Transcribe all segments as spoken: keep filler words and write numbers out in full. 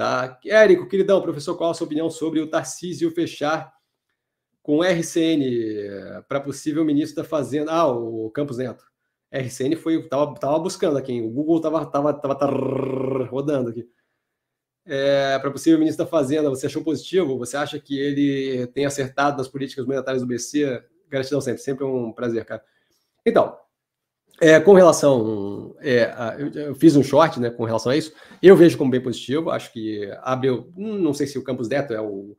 Tá? Érico, queridão, professor, qual a sua opinião sobre o Tarcísio fechar com R C N para possível ministro da Fazenda? Ah, o Campos Neto. R C N foi, tava, tava buscando aqui, hein? O Google tava, tava, tava, tava rodando aqui. É, para possível ministro da Fazenda, você achou positivo? Você acha que ele tem acertado nas políticas monetárias do B C? Gratidão sempre, sempre é um prazer, cara. Então, é, com relação... É, a, eu, eu fiz um short, né, com relação a isso. Eu vejo como bem positivo, acho que abriu... Não sei se o Campos Neto é o...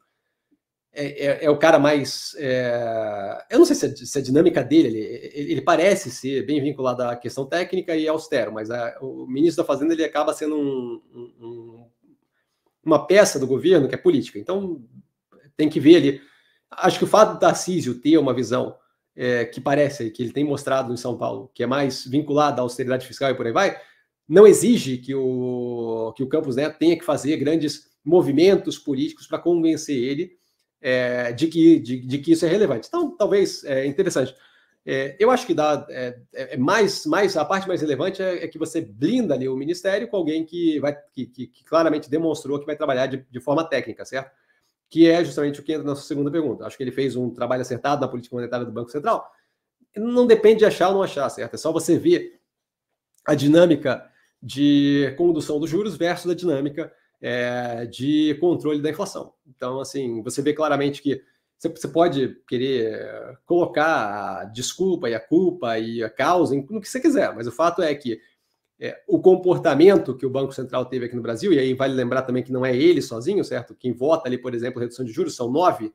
É, é, é o cara mais... É, eu não sei se a, se a dinâmica dele, ele, ele parece ser bem vinculado à questão técnica e austero, mas a, o ministro da Fazenda ele acaba sendo um, um, uma peça do governo que é política. Então, tem que ver ali. Acho que o fato do Tarcísio ter uma visão é, que parece, que ele tem mostrado em São Paulo, que é mais vinculada à austeridade fiscal e por aí vai, não exige que o, que o Campos Neto tenha que fazer grandes movimentos políticos para convencer ele É, de, que, de, de que isso é relevante. Então, talvez, é interessante. É, eu acho que dá, é, é mais, mais, a parte mais relevante é, é que você blinda ali o Ministério com alguém que, vai, que, que, que claramente demonstrou que vai trabalhar de, de forma técnica, certo? Que é justamente o que entra na sua segunda pergunta. Acho que ele fez um trabalho acertado na política monetária do Banco Central. Não depende de achar ou não achar, certo? É só você ver a dinâmica de condução dos juros versus a dinâmica É, de controle da inflação. Então, assim, você vê claramente que você pode querer colocar a desculpa e a culpa e a causa no que você quiser, mas o fato é que é, o comportamento que o Banco Central teve aqui no Brasil, e aí vale lembrar também que não é ele sozinho, certo? Quem vota ali, por exemplo, redução de juros, são nove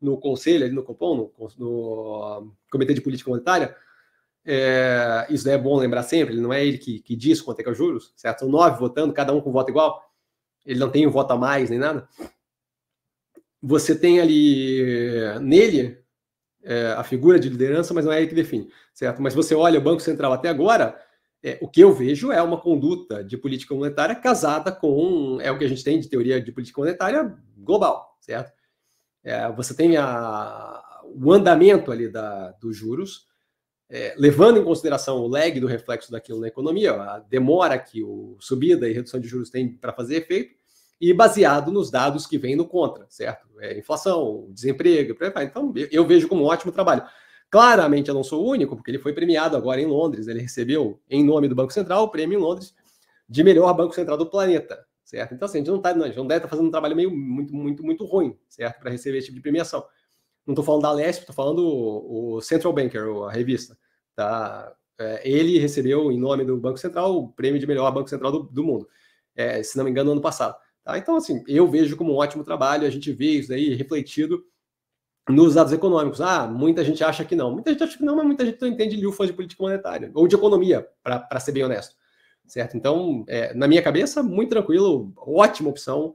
no Conselho, ali no Copom, no, no Comitê de Política Monetária. É, isso é bom lembrar sempre, não é ele que, que diz quanto é que é os juros, certo? São nove votando, cada um com voto igual. Ele não tem um voto a mais, nem nada. Você tem ali, nele, é, a figura de liderança, mas não é ele que define, certo? Mas você olha o Banco Central até agora, é, o que eu vejo é uma conduta de política monetária casada com, é o que a gente tem de teoria de política monetária global, certo? É, você tem a, o andamento ali da, dos juros, É, levando em consideração o lag do reflexo daquilo na economia, ó, a demora que o subida e redução de juros tem para fazer efeito, e baseado nos dados que vêm no contra, certo? É, inflação, desemprego, então eu, eu vejo como um ótimo trabalho. Claramente eu não sou o único, porque ele foi premiado agora em Londres, ele recebeu, em nome do Banco Central, o prêmio em Londres de melhor Banco Central do planeta, certo? Então assim, a gente não, tá, não, a gente não deve estar tá fazendo um trabalho meio, muito, muito, muito ruim, certo? Para receber esse tipo de premiação. Não estou falando da L S E, estou falando o, o Central Banker, a revista. Tá? É, ele recebeu, em nome do Banco Central, o prêmio de melhor Banco Central do, do mundo. É, se não me engano, no ano passado. Tá? Então, assim, eu vejo como um ótimo trabalho, a gente vê isso daí refletido nos dados econômicos. Ah, muita gente acha que não. Muita gente acha que não, mas muita gente não entende lufas de política monetária, ou de economia, para ser bem honesto. Certo? Então, é, na minha cabeça, muito tranquilo, ótima opção.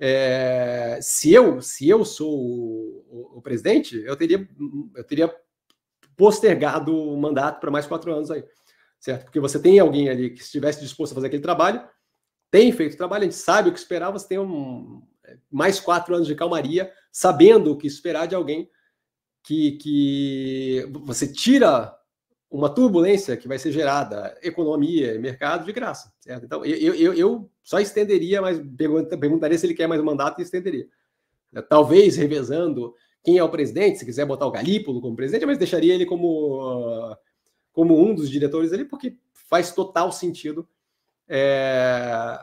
É, se, eu, se eu sou o, o, o presidente, eu teria, eu teria postergado o mandato para mais quatro anos aí, certo? Porque você tem alguém ali que estivesse disposto a fazer aquele trabalho, tem feito o trabalho, a gente sabe o que esperar, você tem um, mais quatro anos de calmaria, sabendo o que esperar de alguém que, que você tira uma turbulência que vai ser gerada, economia e mercado, de graça, certo? Então, eu, eu, eu só estenderia, mas perguntaria se ele quer mais um mandato e estenderia. Talvez revezando quem é o presidente, se quiser botar o Galípolo como presidente, mas deixaria ele como, como um dos diretores ali, porque faz total sentido. É,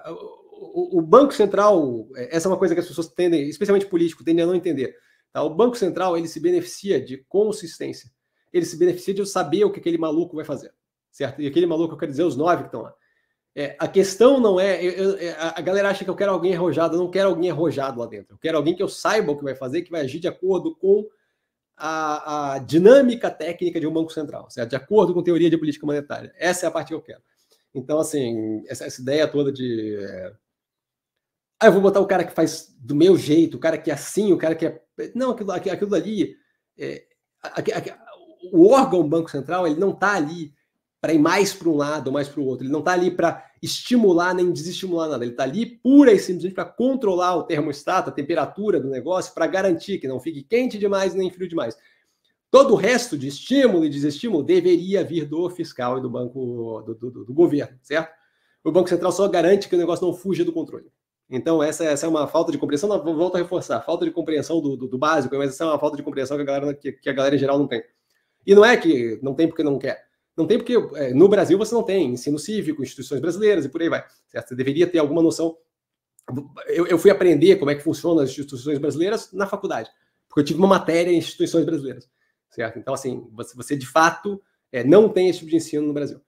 o, o Banco Central, essa é uma coisa que as pessoas tendem, especialmente político, tendem a não entender. Tá? O Banco Central, ele se beneficia de consistência. Ele se beneficia de eu saber o que aquele maluco vai fazer, certo? E aquele maluco, eu quero dizer, os nove que estão lá. É, a questão não é... Eu, eu, a galera acha que eu quero alguém arrojado, eu não quero alguém arrojado lá dentro. Eu quero alguém que eu saiba o que vai fazer, que vai agir de acordo com a, a dinâmica técnica de um Banco Central, certo? De acordo com teoria de política monetária. Essa é a parte que eu quero. Então, assim, essa, essa ideia toda de... É... Ah, eu vou botar o cara que faz do meu jeito, o cara que é assim, o cara que é... Não, aquilo, aquilo ali... É... Aqu, aqu, O órgão Banco Central, ele não está ali para ir mais para um lado ou mais para o outro. Ele não está ali para estimular nem desestimular nada. Ele está ali pura e simplesmente para controlar o termostato, a temperatura do negócio, para garantir que não fique quente demais nem frio demais. Todo o resto de estímulo e desestímulo deveria vir do fiscal e do banco do, do, do governo, certo? O Banco Central só garante que o negócio não fuja do controle. Então, essa, essa é uma falta de compreensão, não, volto a reforçar, falta de compreensão do, do, do básico, mas essa é uma falta de compreensão que a, galera, que, que a galera em geral não tem. E não é que não tem porque não quer, não tem porque é, no Brasil você não tem ensino cívico, instituições brasileiras e por aí vai. Certo? Você deveria ter alguma noção. Eu, eu fui aprender como é que funcionam as instituições brasileiras na faculdade, porque eu tive uma matéria em instituições brasileiras, certo? Então, assim, você, você de fato é, não tem esse tipo de ensino no Brasil.